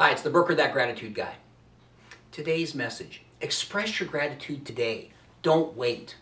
Hi, it's the Brooker That Gratitude Guy. Today's message, express your gratitude today. Don't wait.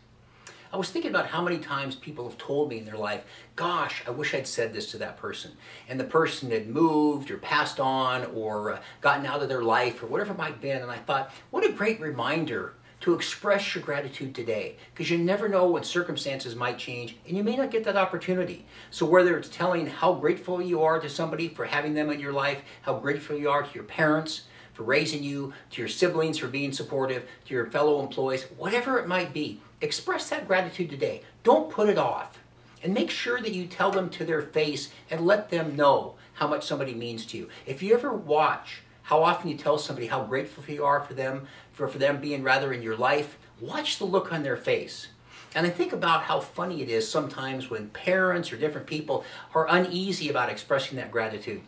I was thinking about how many times people have told me in their life, gosh, I wish I'd said this to that person. And the person had moved or passed on or gotten out of their life or whatever it might have been. And I thought, what a great reminder to express your gratitude today, because you never know when circumstances might change and you may not get that opportunity. So whether it's telling how grateful you are to somebody for having them in your life, how grateful you are to your parents for raising you, to your siblings for being supportive, to your fellow employees, whatever it might be, express that gratitude today. Don't put it off. And make sure that you tell them to their face and let them know how much somebody means to you. If you ever watch how often you tell somebody how grateful you are for them, for them being rather in your life, watch the look on their face. And I think about how funny it is sometimes when parents or different people are uneasy about expressing that gratitude.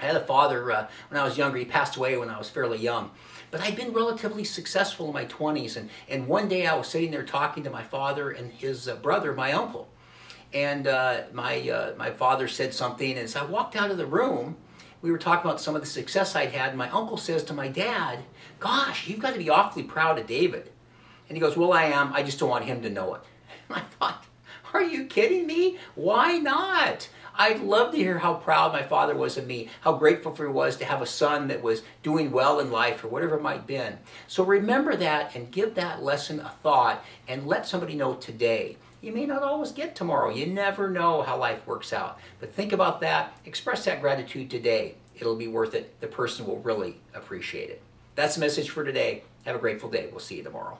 I had a father when I was younger. He passed away when I was fairly young. But I'd been relatively successful in my 20s. And one day I was sitting there talking to my father and his brother, my uncle. And my father said something. And as I walked out of the room, we were talking about some of the success I'd had. And my uncle says to my dad, gosh, you've got to be awfully proud of David. And he goes, well, I am. I just don't want him to know it. And I thought, are you kidding me? Why not? I'd love to hear how proud my father was of me, how grateful he was to have a son that was doing well in life or whatever it might have been. So remember that and give that lesson a thought and let somebody know today. You may not always get tomorrow. You never know how life works out. But think about that. Express that gratitude today. It'll be worth it. The person will really appreciate it. That's the message for today. Have a grateful day. We'll see you tomorrow.